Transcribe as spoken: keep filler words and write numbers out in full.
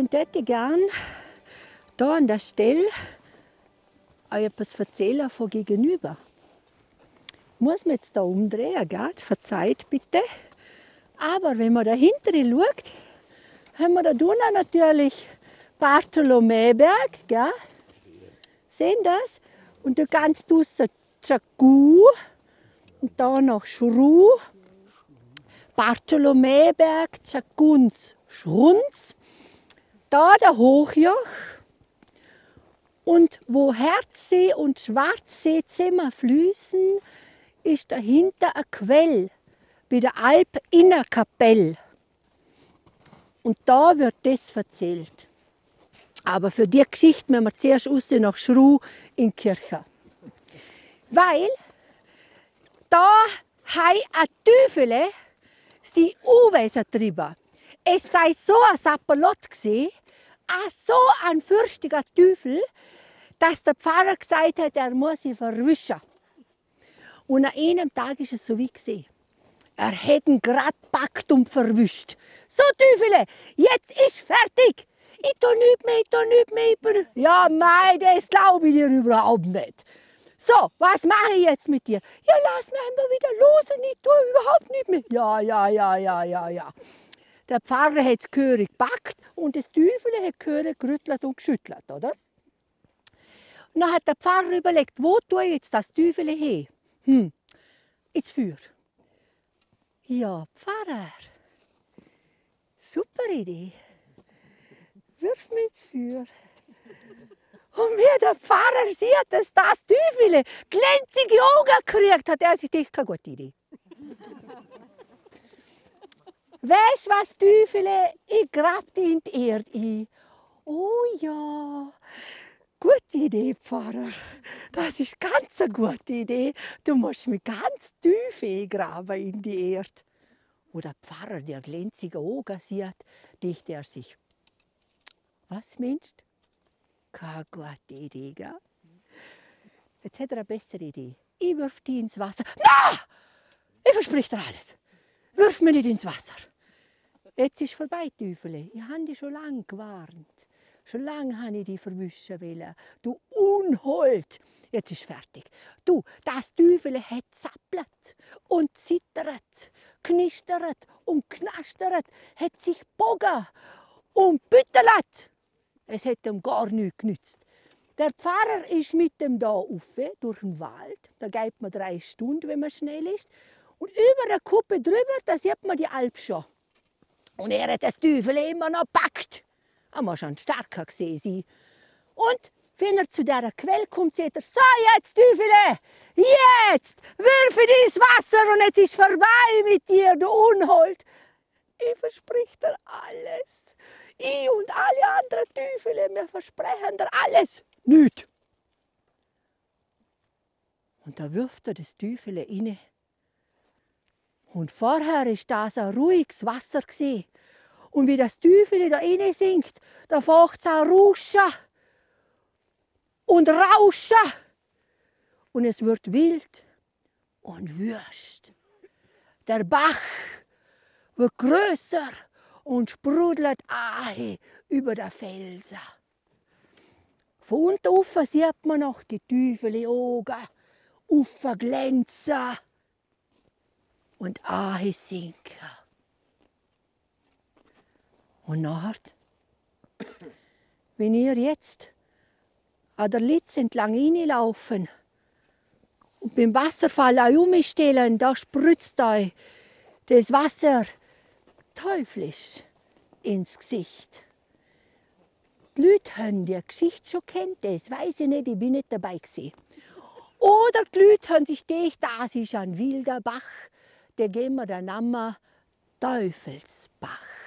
Und dort gern da an der Stelle auch etwas erzählen von gegenüber. Muss man jetzt da umdrehen, gell? Verzeiht bitte. Aber wenn man dahinter schaut, haben wir da drinnen natürlich Bartholomäberg, gell? Sehen das? Und da ganz draussen Tschaggu und da noch Schru. Bartholomäberg, Tschagguns, Schruns. Da der Hochjoch. Und wo Herzsee und Schwarzseezimmer fließen, ist dahinter eine Quelle bei der Alp Innerkapelle. Und da wird das erzählt. Aber für die Geschichte müssen wir zuerst raus nach Schru in die Kirche. Weil da hei a Teufele sie Uweser drüber. Es sei so ein Sapperlot gsi, so ein fürchtiger Teufel, dass der Pfarrer gesagt hat, er muss sie verwischen. Und an einem Tag ist es so wie gesehen. Er hat ihn gerade gepackt und verwischt. So, Teufele, jetzt ist fertig. Ich tu nüt mehr, ich tu nüt mehr. Ich bin... Ja, mei, das glaube ich dir überhaupt nicht. So, was mache ich jetzt mit dir? Ja, lass mich immer wieder los und ich tu überhaupt nicht mehr. Ja, ja, ja, ja, ja, ja. Der Pfarrer hat das Gehörig gepackt und das Teufel hat Gehörig gerüttelt und geschüttelt, oder? Und dann hat der Pfarrer überlegt, wo tue ich jetzt das Teufel hin? Hm, ins Feuer. Ja, Pfarrer, super Idee. Wirf mich ins Feuer. Und wie der Pfarrer sieht, dass das Teufel glänzige Augen kriegt, hat er sich gedacht, keine gute Idee. Weißt du was, Teufel? Ich grab dich in die Erde ein. Oh ja, gute Idee, Pfarrer. Das ist ganz eine gute Idee. Du musst mich ganz tief eingraben in die Erde. Und der Pfarrer, der glänzige Augen sieht, denkt er sich, was Mensch? Keine gute Idee, gell? Jetzt hat er eine bessere Idee. Ich wirf dich ins Wasser. Na! Ich versprich dir alles. Wirf mich nicht ins Wasser. Jetzt ist vorbei, Teufel. Ich habe dich schon lange gewarnt. Schon lange habe ich dich verwischen wollen. Du Unhold! Jetzt ist fertig. Du, das Teufel hat zappelt und zittert, knistert und knastert, hat sich bogen und büttelt. Es hat ihm gar nichts genützt. Der Pfarrer ist mit dem da rauf, durch den Wald. Da geht man drei Stunden, wenn man schnell ist. Und über der Kuppe drüber, da sieht man die Alp schon. Und er hat das Teufel immer noch gepackt. Er muss schon starker gesehen sein. Und wenn er zu dieser Quelle kommt, sieht er, so jetzt, Teufel, jetzt, wirf dich ins Wasser und jetzt ist vorbei mit dir, du Unhold. Ich versprich dir alles. Ich und alle anderen Teufel, wir versprechen dir alles. Nicht. Und da wirft er das Teufel rein. Und vorher war das ein ruhiges Wasser. Und wie das Teufel da rein sinkt, da fängt es an rauschen und rauschen. Und es wird wild und wüst. Der Bach wird grösser und sprudelt ahe über den Felsen. Von unten rauf sieht man noch die Teufel-Augen aufglänzen und ahe sinken. Und nachher, wenn ihr jetzt an der Litz entlang reinlaufen und beim Wasserfall euch umstellen, da spritzt euch das Wasser teuflisch ins Gesicht. Die Leute haben die Geschichte schon kennt, das weiß ich nicht, ich bin nicht dabei gewesen. Oder die Leute haben sich gedacht, das ist ein wilder Bach, der geben wir den Namen Teufelsbach.